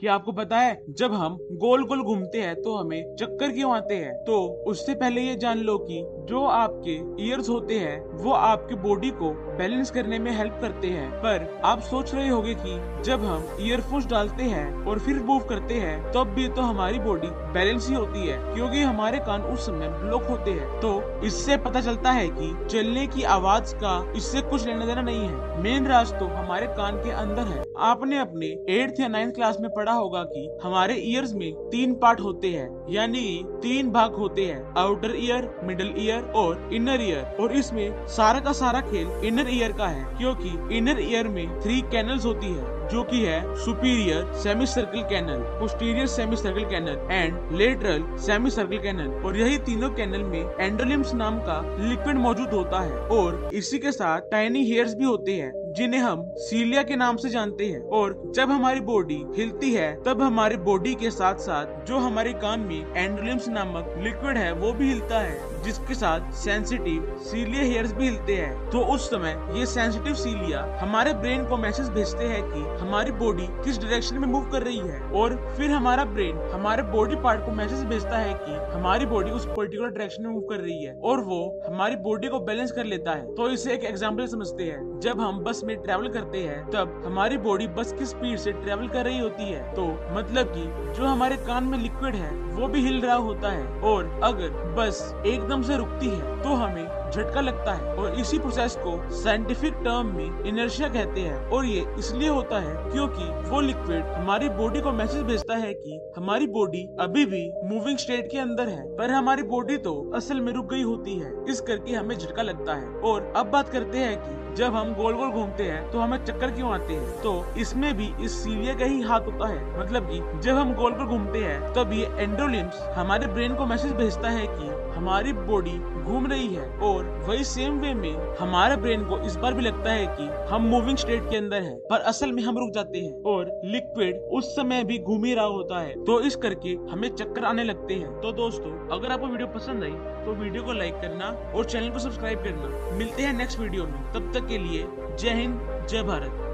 कि आपको पता है जब हम गोल गोल घूमते हैं तो हमें चक्कर क्यों आते हैं? तो उससे पहले ये जान लो कि जो आपके ईयर्स होते हैं वो आपके बॉडी को बैलेंस करने में हेल्प करते हैं। पर आप सोच रहे होंगे कि जब हम ईयरफोन्स डालते हैं और फिर मूव करते हैं तब भी तो हमारी बॉडी बैलेंस ही होती है, क्योंकि हमारे कान उस समय ब्लॉक होते हैं। तो इससे पता चलता है कि चलने की आवाज का इससे कुछ लेना देना नहीं है। मेन राज तो हमारे कान के अंदर है। आपने अपने 8th या 9th क्लास में पढ़ा होगा कि हमारे ईयर्स में 3 पार्ट होते हैं, यानी 3 भाग होते हैं, आउटर ईयर, मिडल ईयर और इनर ईयर। और इसमें सारा का सारा खेल इनर ईयर का है, क्योंकि इनर ईयर में 3 कैनल्स होती है, जो कि है superior semi circle canal, posterior semi circle canal and lateral semi circle canal. और यही तीनों कैनल में एंडोलिम्स नाम का लिक्विड मौजूद होता है और इसी के साथ टाइनी हेयर्स भी होते हैं, जिन्हें हम सीलिया के नाम से जानते हैं। और जब हमारी बॉडी हिलती है तब हमारे बॉडी के साथ साथ जो हमारे कान में एंडोलिम्स नामक लिक्विड है वो भी हिलता है, जिसके साथ सेंसिटिव सीलिया हेयर्स भी हिलते हैं। तो उस समय ये सेंसिटिव सीलिया हमारे ब्रेन को मैसेज भेजते हैं कि हमारी बॉडी किस डायरेक्शन में मूव कर रही है, और फिर हमारा ब्रेन हमारे बॉडी पार्ट को मैसेज भेजता है कि हमारी बॉडी उस पर्टिकुलर डायरेक्शन में मूव कर रही है, और वो हमारी बॉडी को बैलेंस कर लेता है। तो इसे एक एग्जाम्पल समझते हैं। जब हम बस में ट्रैवल करते हैं तब हमारी बॉडी बस की स्पीड से ट्रैवल कर रही होती है, तो मतलब कि जो हमारे कान में लिक्विड है वो भी हिल रहा होता है। और अगर बस एकदम से रुकती है तो हमें झटका लगता है, और इसी प्रोसेस को साइंटिफिक टर्म में इनर्शिया कहते हैं। और ये इसलिए होता है क्योंकि वो लिक्विड हमारी बॉडी को मैसेज भेजता है कि हमारी बॉडी अभी भी मूविंग स्टेट के अंदर है, पर हमारी बॉडी तो असल में रुक गई होती है, इस करके हमें झटका लगता है। और अब बात करते हैं कि जब हम गोल गोल घूमते हैं तो हमें चक्कर क्यों आते हैं? तो इसमें भी इस सीलिया का ही हाथ होता है, मतलब कि जब हम गोल गोल घूमते हैं तब ये एंडोलिम्स हमारे ब्रेन को मैसेज भेजता है कि हमारी बॉडी घूम रही है, और वही सेम वे में हमारे ब्रेन को इस बार भी लगता है कि हम मूविंग स्टेट के अंदर हैं, पर असल में हम रुक जाते हैं, और लिक्विड उस समय भी घूम ही रहा होता है, तो इस करके हमें चक्कर आने लगते हैं। तो दोस्तों, अगर आपको वीडियो पसंद आई तो वीडियो को लाइक करना और चैनल को सब्सक्राइब करना। मिलते हैं नेक्स्ट वीडियो में, तब तक के लिए जय हिंद, जय भारत।